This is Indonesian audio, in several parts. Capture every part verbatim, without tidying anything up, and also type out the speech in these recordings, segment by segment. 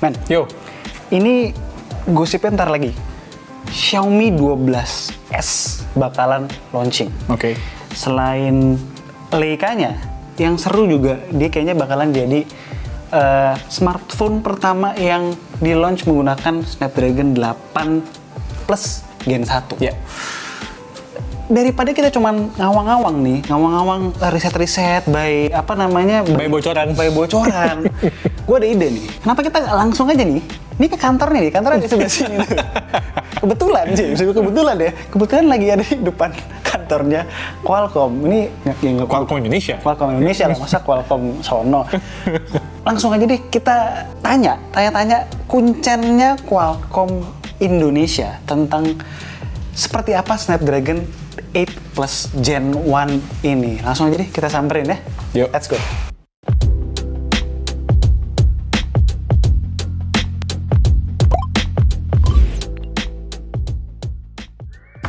Men, yo, ini gosipnya ntar lagi. Xiaomi dua belas S bakalan launching. Oke. Okay. Selain Leica-nya, yang seru juga, dia kayaknya bakalan jadi uh, smartphone pertama yang di launch menggunakan Snapdragon delapan Plus Gen satu. Ya. Yeah. Daripada kita cuman ngawang-ngawang nih, ngawang-ngawang riset-riset by apa namanya, by bocoran, by bocoran. Gue ada ide nih. Kenapa kita langsung aja nih? Ini ke kantor nih, kantornya di sebelah sini. Tuh. Kebetulan sih, kebetulan ya. Kebetulan lagi ada di depan kantornya Qualcomm. Ini yang Qualcomm Indonesia. Qualcomm Indonesia lah, masa Qualcomm sono. Langsung aja deh kita tanya, tanya-tanya kuncennya Qualcomm Indonesia tentang seperti apa Snapdragon eight plus gen one ini. Langsung aja deh kita samperin ya. Yuk. Let's go.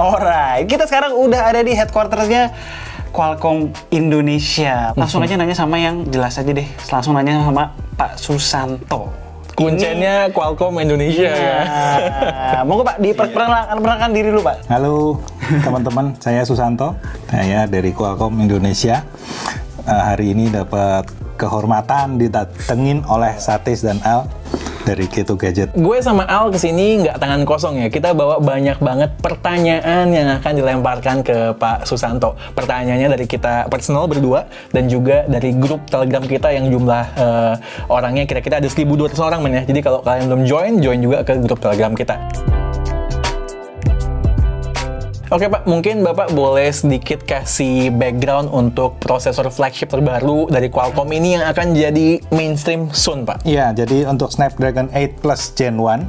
Alright, kita sekarang udah ada di headquarters-nya Qualcomm Indonesia. Langsung aja nanya sama yang jelas aja deh. Langsung nanya sama Pak Susanto. Kuncennya Qualcomm Indonesia ya. Nah, monggo Pak, diperkenalkan diri dulu Pak. Halo teman-teman, saya Susanto, saya dari Qualcomm Indonesia. Uh, hari ini dapat kehormatan didatengin oleh Satis dan Al dari K two Gadget. Gue sama Al kesini nggak tangan kosong ya, kita bawa banyak banget pertanyaan yang akan dilemparkan ke Pak Susanto. Pertanyaannya dari kita personal berdua dan juga dari grup Telegram kita yang jumlah uh, orangnya kira-kira ada seribu dua ratus orang men ya. Jadi kalau kalian belum join, join juga ke grup Telegram kita. Oke Pak, mungkin Bapak boleh sedikit kasih background untuk prosesor flagship terbaru dari Qualcomm ini yang akan jadi mainstream soon Pak. Iya, jadi untuk Snapdragon eight plus gen one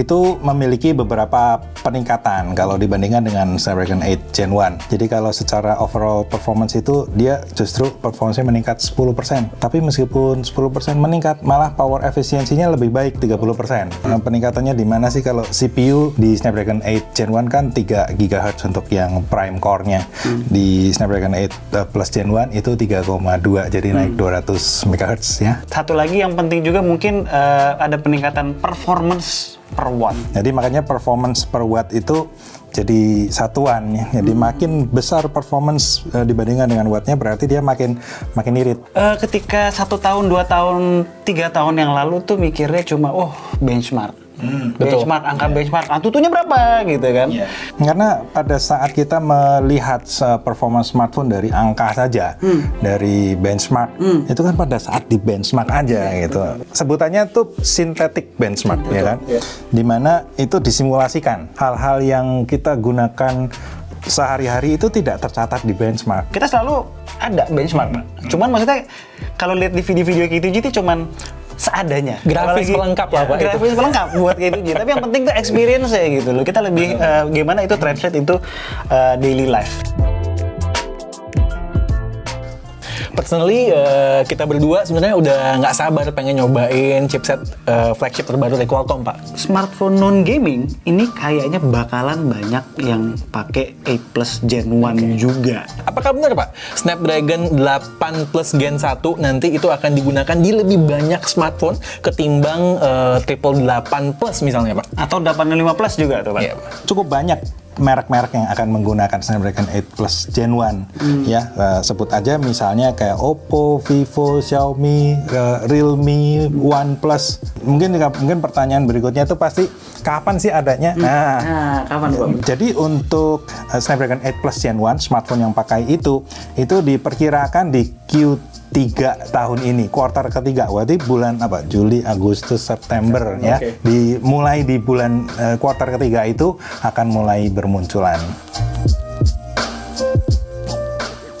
itu memiliki beberapa peningkatan kalau dibandingkan dengan Snapdragon eight gen one. Jadi kalau secara overall performance itu dia justru performance-nya meningkat sepuluh persen. Tapi meskipun sepuluh persen meningkat, malah power efisiensinya lebih baik tiga puluh persen. Nah, peningkatannya di mana sih? Kalau C P U di Snapdragon eight gen one kan tiga gigahertz untuk yang prime core-nya. Hmm. Di Snapdragon eight plus gen one itu tiga koma dua, jadi naik hmm. dua ratus megahertz ya. Satu lagi yang penting juga mungkin uh, ada peningkatan performance per watt. Jadi makanya performance per watt itu jadi satuan ya. Jadi hmm. makin besar performance uh, dibandingkan dengan wattnya, berarti dia makin makin irit. Uh, ketika satu tahun, dua tahun, tiga tahun yang lalu tuh mikirnya cuma oh benchmark. Hmm, benchmark, betul. Angka yeah. benchmark, antutunya berapa gitu kan? Yeah. Karena pada saat kita melihat performa smartphone dari angka saja, hmm. dari benchmark, hmm. itu kan pada saat di benchmark aja yeah, gitu. Betul. Sebutannya tuh synthetic benchmark, betul, ya kan? Yeah. Dimana itu disimulasikan hal-hal yang kita gunakan sehari-hari itu tidak tercatat di benchmark. Kita selalu ada benchmark, hmm. cuman maksudnya kalau lihat di video-video gitu, jadi cuman seadanya. Grafis lagi, pelengkap ya, Pak. Grafis itu pelengkap buat kayak gitu. Tapi yang penting tuh experience ya gitu loh. Kita lebih uh, gimana itu translate itu uh, daily life. Personally, uh, kita berdua sebenarnya udah nggak sabar pengen nyobain chipset uh, flagship terbaru dari Qualcomm, Pak. Smartphone non-gaming ini kayaknya bakalan banyak yang pakai eight plus gen one okay. juga. Apakah benar, Pak? Snapdragon delapan plus gen satu nanti itu akan digunakan di lebih banyak smartphone ketimbang uh, triple delapan plus misalnya, Pak? Atau delapan lima plus juga tuh, Pak? Yeah, Pak. Cukup banyak merek-merek yang akan menggunakan Snapdragon eight plus gen one hmm. ya, uh, sebut aja misalnya kayak Oppo, Vivo, Xiaomi, uh, Realme, hmm. OnePlus. Mungkin mungkin pertanyaan berikutnya itu pasti kapan sih adanya? Hmm. Nah, nah, kapan Pak? Jadi untuk uh, Snapdragon eight plus gen one smartphone yang pakai itu itu diperkirakan di Q tiga tahun ini, kuartal ketiga. Berarti bulan apa? Juli, Agustus, September ya. Okay. Di mulai di bulan uh, kuartal ketiga itu akan mulai ber munculan.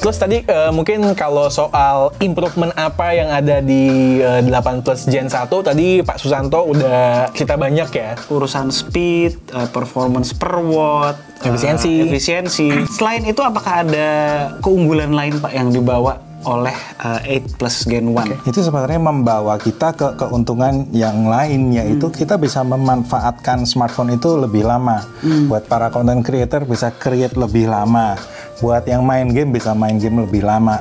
Terus tadi uh, mungkin kalau soal improvement apa yang ada di uh, delapan plus gen satu tadi Pak Susanto udah cerita banyak ya. Urusan speed, uh, performance per watt, efisiensi. Uh, efisiensi. Selain itu apakah ada keunggulan lain Pak yang dibawa oleh uh, eight plus gen one. Okay. Itu sebenarnya membawa kita ke keuntungan yang lain, yaitu hmm. kita bisa memanfaatkan smartphone itu lebih lama. Hmm. Buat para content creator bisa create lebih lama. Buat yang main game bisa main game lebih lama.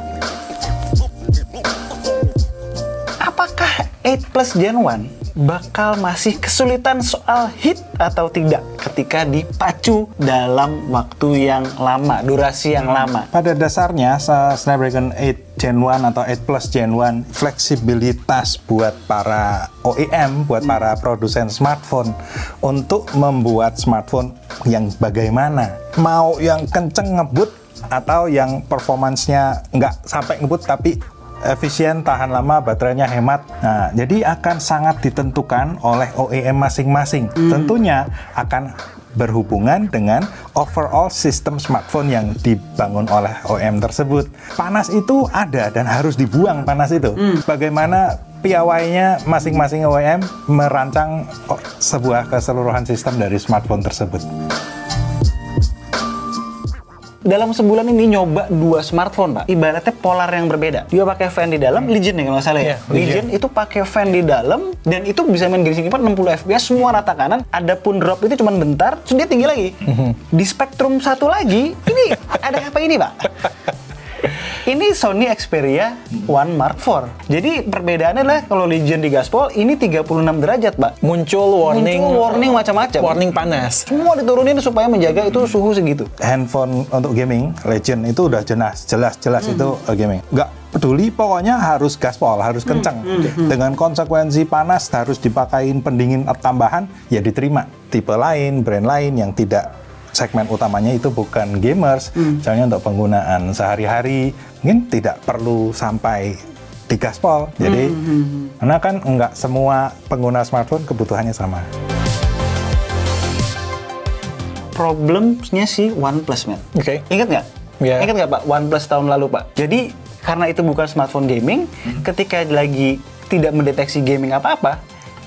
Apakah eight plus gen one bakal masih kesulitan soal heat atau tidak ketika dipacu dalam waktu yang lama, durasi yang lama. Pada dasarnya Snapdragon eight Gen one atau eight Plus Gen one fleksibilitas buat para O E M, buat para produsen smartphone untuk membuat smartphone yang bagaimana, mau yang kenceng ngebut atau yang performansnya nggak sampai ngebut tapi efisien, tahan lama, baterainya hemat. Nah, jadi akan sangat ditentukan oleh O E M masing-masing. Hmm. Tentunya akan berhubungan dengan overall sistem smartphone yang dibangun oleh O E M tersebut. Panas itu ada dan harus dibuang panas itu. Hmm. Bagaimana piawainya masing-masing O E M merancang sebuah keseluruhan sistem dari smartphone tersebut. Dalam sebulan ini nyoba dua smartphone, Pak. Ibaratnya polar yang berbeda. Dia pakai fan di dalam, Legion ya kalau nggak salah ya. Yeah, Legion itu pakai fan di dalam dan itu bisa main garis singkat enam puluh F P S semua rata kanan. Adapun drop itu cuma bentar, terus dia tinggi lagi. Di spektrum satu lagi, ini ada apa ini, Pak? Ini Sony Xperia one Mark four. Jadi perbedaannya adalah kalau Legion di gaspol ini tiga puluh enam derajat, Pak. Muncul warning, muncul warning macam-macam. Warning panas. Semua diturunin supaya menjaga itu suhu segitu. Handphone untuk gaming Legion itu udah jelas, jelas, jelas hmm. itu gaming. Nggak peduli, pokoknya harus gaspol, harus kencang. Hmm. Hmm. Dengan konsekuensi panas harus dipakain pendingin tambahan, ya diterima. Tipe lain, brand lain yang tidak segmen utamanya itu bukan gamers, hmm. misalnya untuk penggunaan sehari-hari mungkin tidak perlu sampai di gaspol. Jadi hmm. karena kan enggak semua pengguna smartphone kebutuhannya sama. Problemnya sih OnePlus, man. Oke. Okay. Ingat nggak? Yeah. Ingat nggak, Pak? OnePlus tahun lalu, Pak. Jadi karena itu bukan smartphone gaming, hmm. ketika lagi tidak mendeteksi gaming apa-apa,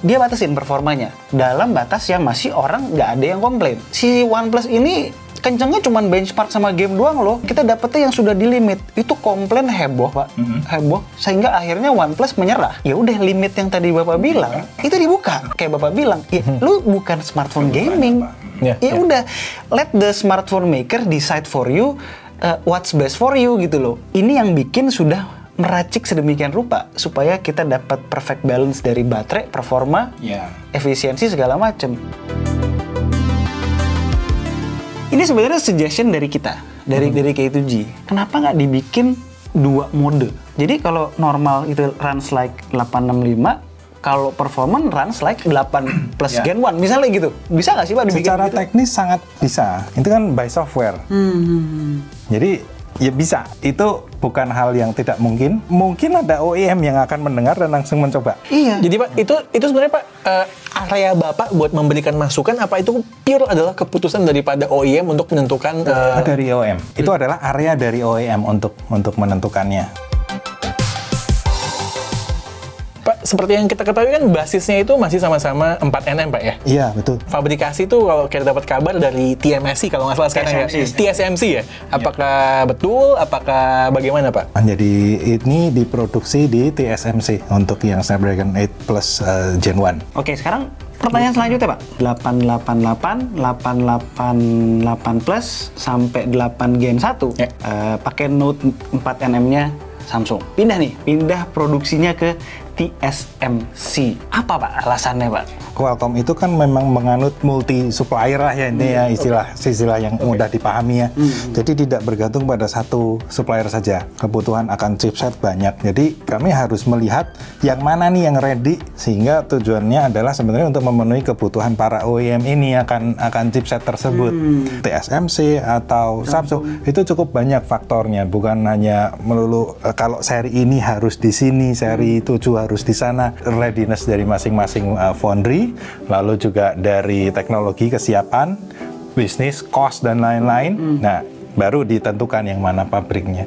dia batasin performanya dalam batas yang masih orang nggak ada yang komplain. Si OnePlus ini kencengnya cuma benchmark sama game doang loh. Kita dapetnya yang sudah di limit. Itu komplain heboh, Pak. Mm-hmm. Heboh. Sehingga akhirnya OnePlus menyerah. Ya udah, limit yang tadi Bapak bilang itu dibuka. Kayak Bapak bilang, "Ya, lu bukan smartphone gaming." Ya, ya, ya udah, let the smartphone maker decide for you uh, what's best for you gitu loh. Ini yang bikin sudah meracik sedemikian rupa supaya kita dapat perfect balance dari baterai, performa, yeah. efisiensi segala macam. Ini sebenarnya suggestion dari kita, dari hmm. dari K two G. Kenapa nggak dibikin dua mode? Jadi kalau normal itu runs like delapan enam lima, kalau performance runs like eight plus Gen one, misalnya gitu. Bisa nggak sih, Pak, dibikin secara gitu? Teknis sangat bisa. Itu kan by software. Hmm. Jadi ya bisa, itu bukan hal yang tidak mungkin. Mungkin ada O E M yang akan mendengar dan langsung mencoba. Iya. Jadi, Pak, itu itu sebenarnya, Pak, uh, area Bapak buat memberikan masukan, apa itu pure adalah keputusan daripada O E M untuk menentukan? Uh... Dari O E M. Itu hmm. adalah area dari O E M untuk untuk menentukannya. Pak, seperti yang kita ketahui kan basisnya itu masih sama-sama empat N M, Pak, ya? Iya, betul. Fabrikasi itu kalau kita dapat kabar dari T S M C kalau nggak salah sekarang ya? T S M C ya? Apakah ya. betul? Apakah bagaimana, Pak? Jadi ini diproduksi di T S M C untuk yang Snapdragon eight Plus Gen one. Oke, sekarang pertanyaan selanjutnya, Pak. delapan delapan delapan, delapan delapan delapan sampai delapan Gen satu ya. uh, pakai Note empat N M-nya Samsung. Pindah nih, pindah produksinya ke T S M C. Apa, Pak, alasannya, Pak? Qualcomm itu kan memang menganut multi supplier lah ya, ini hmm, ya istilah okay. istilah yang okay. mudah dipahami ya. Hmm. Jadi tidak bergantung pada satu supplier saja. Kebutuhan akan chipset banyak. Jadi kami harus melihat yang mana nih yang ready, sehingga tujuannya adalah sebenarnya untuk memenuhi kebutuhan para O E M ini akan akan chipset tersebut. Hmm. T S M C atau Samsung itu cukup banyak faktornya, bukan hanya melulu kalau seri ini harus di sini, seri itu juga harus di sana. Readiness dari masing-masing uh, foundry, lalu juga dari teknologi, kesiapan, bisnis, cost, dan lain-lain. Mm. Nah, baru ditentukan yang mana pabriknya.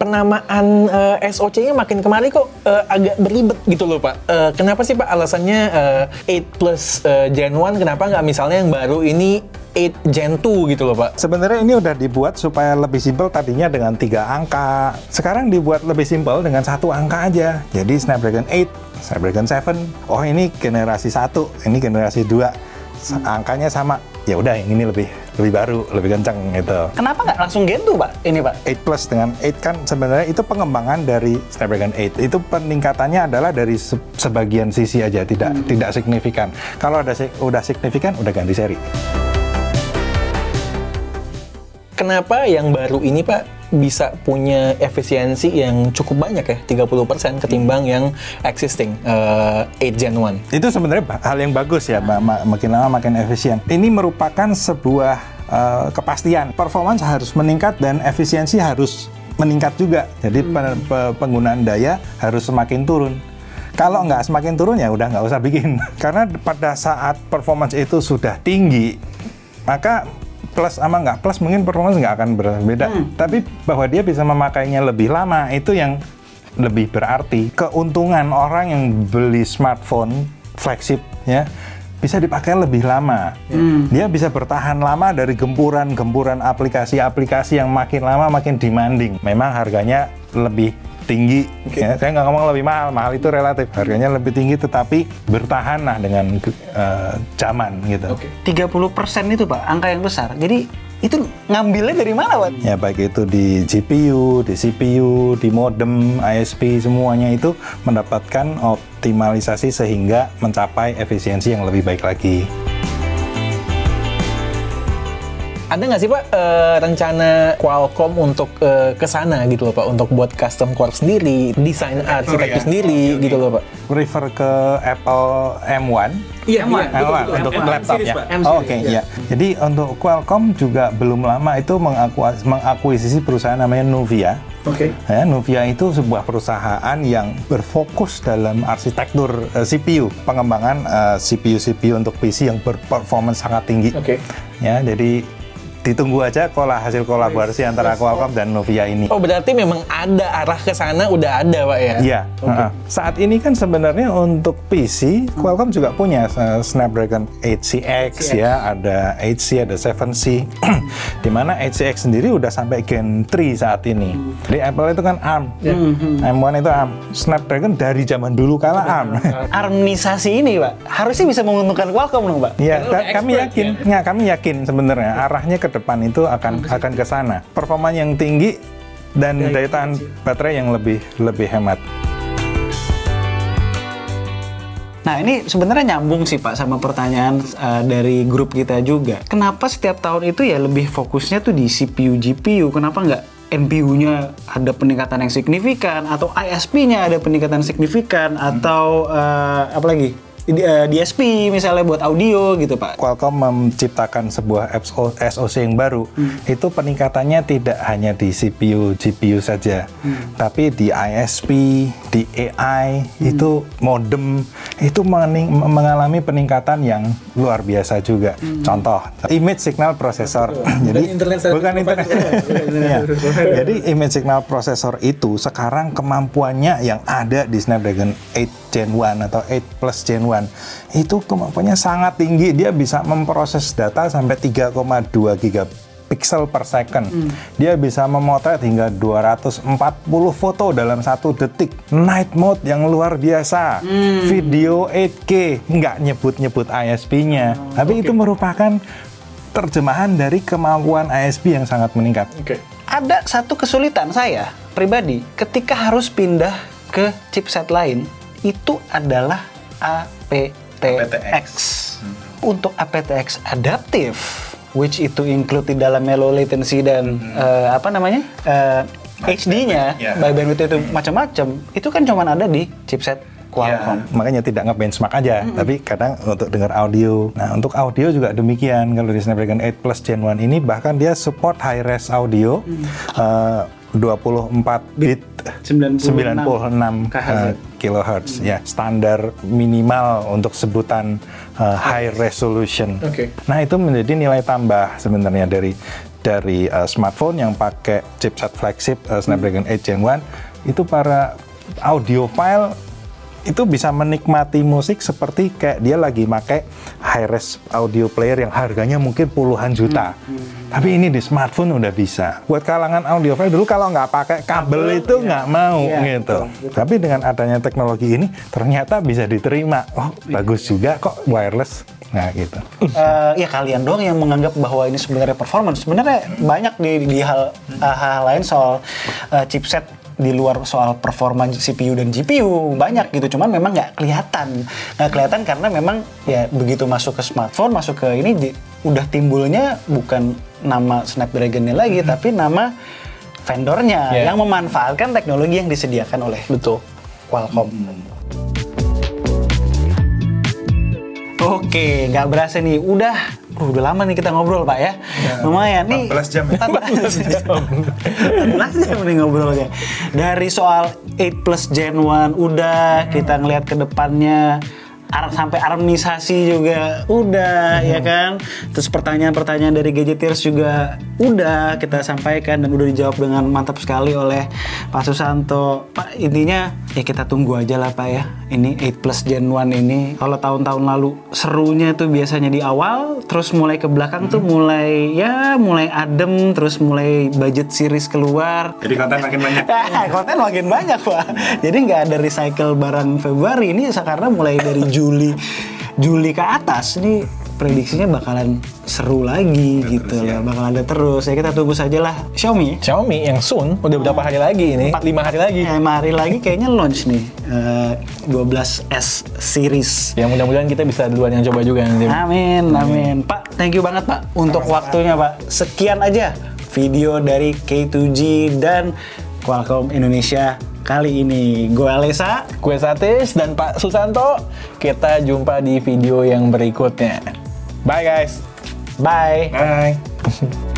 Penamaan uh, S O C-nya makin kemari kok uh, agak berlibet gitu loh, Pak. Uh, kenapa sih, Pak, alasannya uh, eight plus Gen one, kenapa nggak misalnya yang baru ini eight Gen two gitu loh, Pak? Sebenarnya ini udah dibuat supaya lebih simpel. Tadinya dengan tiga angka, sekarang dibuat lebih simpel dengan satu angka aja. Jadi Snapdragon eight, Snapdragon seven, oh ini generasi satu, ini generasi dua, angkanya sama. ya udah yang ini lebih lebih baru, lebih kencang gitu. Kenapa nggak langsung Gen dua, Pak? Ini, Pak? eight Plus dengan eight kan sebenarnya itu pengembangan dari Snapdragon eight. Itu peningkatannya adalah dari se sebagian sisi aja, tidak hmm. tidak signifikan. Kalau ada udah signifikan, udah ganti seri. Kenapa yang baru ini, Pak, bisa punya efisiensi yang cukup banyak ya, tiga puluh persen ketimbang yang existing uh, eight Gen one? Itu sebenarnya hal yang bagus ya, Pak. Makin lama makin efisien. Ini merupakan sebuah uh, kepastian. Performance harus meningkat dan efisiensi harus meningkat juga. Jadi hmm. penggunaan daya harus semakin turun. Kalau nggak semakin turun ya udah nggak usah bikin. Karena pada saat performance itu sudah tinggi, maka plus sama nggak plus mungkin performance nggak akan berbeda, hmm. tapi bahwa dia bisa memakainya lebih lama itu yang lebih berarti. Keuntungan orang yang beli smartphone flagship ya bisa dipakai lebih lama, hmm. dia bisa bertahan lama dari gempuran-gempuran aplikasi-aplikasi yang makin lama makin demanding. Memang harganya lebih tinggi, okay. ya, saya nggak ngomong lebih mahal, mahal itu relatif, harganya lebih tinggi tetapi bertahan lah dengan uh, zaman gitu. Okay. tiga puluh persen itu, Pak, angka yang besar, jadi itu ngambilnya dari mana, Pak? Ya baik itu di G P U, di C P U, di modem, I S P, semuanya itu mendapatkan optimalisasi sehingga mencapai efisiensi yang lebih baik lagi. Ada nggak sih, Pak, eh, rencana Qualcomm untuk eh, ke sana gitu loh, Pak, untuk buat custom core sendiri, desain arsitektur ya? sendiri okay, okay. gitu loh, Pak? Prefer ke Apple M one? Iya, M one, M one. Betul, betul. Untuk M one. Laptop ya? Oh, Oke, okay, ya. ya. Jadi untuk Qualcomm juga belum lama itu mengakuisisi perusahaan namanya Nuvia. Oke. Okay. Ya, Nuvia itu sebuah perusahaan yang berfokus dalam arsitektur uh, C P U, pengembangan C P U C P U uh, untuk P C yang berperformance sangat tinggi. Oke. Okay. Ya, jadi ditunggu aja kola hasil kolaborasi nice. antara Qualcomm dan Nuvia ini. Oh, berarti memang ada arah ke sana, udah ada, Pak, ya? Iya. Okay. Uh-huh. Saat ini kan sebenarnya untuk P C Qualcomm juga punya uh, Snapdragon eight C X, eight C X ya, ada eight C, ada seven C. Di mana eight C X sendiri udah sampai Gen three saat ini. Jadi Apple itu kan Arm. Yeah. M one itu Arm. Snapdragon dari zaman dulu kala Arm. Armisasi ini, Pak, harusnya bisa menguntungkan Qualcomm dong, Pak. Iya, kami yakin. Ya? Nggak, kami yakin sebenarnya arahnya ke depan itu akan akan ke sana. Performa yang tinggi dan daya, daya tahan baterai yang lebih lebih hemat. Nah, ini sebenarnya nyambung sih, Pak, sama pertanyaan uh, dari grup kita juga. Kenapa setiap tahun itu ya lebih fokusnya tuh di C P U G P U? Kenapa nggak N P U-nya ada peningkatan yang signifikan, atau I S P-nya ada peningkatan signifikan, hmm. atau uh, apa lagi? D S P misalnya buat audio gitu, Pak? Qualcomm menciptakan sebuah S O C yang baru, hmm. itu peningkatannya tidak hanya di C P U G P U saja, hmm. tapi di I S P, di A I, hmm. itu modem itu mengalami peningkatan yang luar biasa juga. Hmm. Contoh, image signal processor. Jadi internet bukan internet. ya. Jadi image signal processor itu sekarang kemampuannya yang ada di Snapdragon eight Gen one atau eight Plus Gen one itu kemampuannya sangat tinggi. Dia bisa memproses data sampai tiga koma dua gigapiksel per second. Hmm. Dia bisa memotret hingga dua ratus empat puluh foto dalam satu detik. Night mode yang luar biasa. Hmm. Video eight K, nggak nyebut-nyebut I S P-nya. Hmm, Tapi okay. itu merupakan terjemahan dari kemampuan I S P yang sangat meningkat. Okay. Ada satu kesulitan saya pribadi ketika harus pindah ke chipset lain, itu adalah A P T X. Untuk A P T X adaptif, which itu include di dalamnya low latency dan hmm. uh, apa namanya uh, H D-nya, yeah. by bandwidth itu macam-macam, itu kan cuma ada di chipset Qualcomm. Yeah. Makanya tidak nge-benchmark aja, mm-hmm. tapi kadang untuk dengar audio. Nah, untuk audio juga demikian. Kalau di Snapdragon eight Plus Gen one ini bahkan dia support high-res audio. Mm. Uh, dua puluh empat bit sembilan puluh enam kilohertz hmm. ya, standar minimal untuk sebutan uh, high resolution. Okay. Nah, itu menjadi nilai tambah sebenarnya dari dari uh, smartphone yang pakai chipset flagship uh, Snapdragon eight Gen one. Itu para audiophile itu bisa menikmati musik seperti kayak dia lagi pakai high-res audio player yang harganya mungkin puluhan juta. Hmm. Tapi ini di smartphone udah bisa. Buat kalangan audiophile dulu kalau nggak pakai kabel, kabel itu nggak ya. mau ya, gitu. Betul. Tapi dengan adanya teknologi ini ternyata bisa diterima. Oh, bagus juga kok wireless. Nah gitu. Uh, ya kalian doang yang menganggap bahwa ini sebenarnya performance. Sebenarnya banyak di, di hal, uh, hal lain soal uh, chipset di luar soal performa C P U dan G P U banyak gitu, cuman memang nggak kelihatan, nggak kelihatan karena memang ya begitu masuk ke smartphone, masuk ke ini di, udah timbulnya bukan nama Snapdragon-nya lagi, mm-hmm. tapi nama vendornya yeah. yang memanfaatkan teknologi yang disediakan oleh betul Qualcomm. Mm-hmm. Oke, nggak berasa nih, udah, uh, udah lama nih kita ngobrol Pak ya, ya lumayan nih. empat belas jam ya? empat belas jam. empat belas jam nih ngobrolnya. Dari soal eight plus gen one udah, hmm. kita ngelihat ke depannya, sampai armisasi juga udah, hmm. ya kan. Terus pertanyaan-pertanyaan dari gadgeters juga udah kita sampaikan dan udah dijawab dengan mantap sekali oleh Pak Susanto. Pak, intinya ya kita tunggu aja lah Pak ya. Ini eight plus gen one ini kalau tahun-tahun lalu serunya tuh biasanya di awal, terus mulai ke belakang hmm. tuh mulai ya mulai adem, terus mulai budget series keluar. Jadi konten makin banyak. Konten makin banyak Pak. Jadi nggak ada recycle barang Februari ini karena mulai dari Juni Juli, Juli ke atas nih prediksinya bakalan seru lagi terus gitu ya. lah, bakal ada terus ya, kita tunggu saja lah. Xiaomi, Xiaomi yang soon udah berapa oh. hari lagi ini? empat, lima hari lagi. lima hari lagi kayaknya launch nih uh, twelve S series. Ya mudah-mudahan kita bisa duluan yang coba juga nanti. Amin, amin. Hmm. Pak, thank you banget Pak untuk Sama-sama. waktunya Pak. Sekian aja video dari K two G dan Qualcomm Indonesia kali ini. Gue Alesa, gue Satis, dan Pak Susanto. Kita jumpa di video yang berikutnya. Bye guys. Bye. Bye.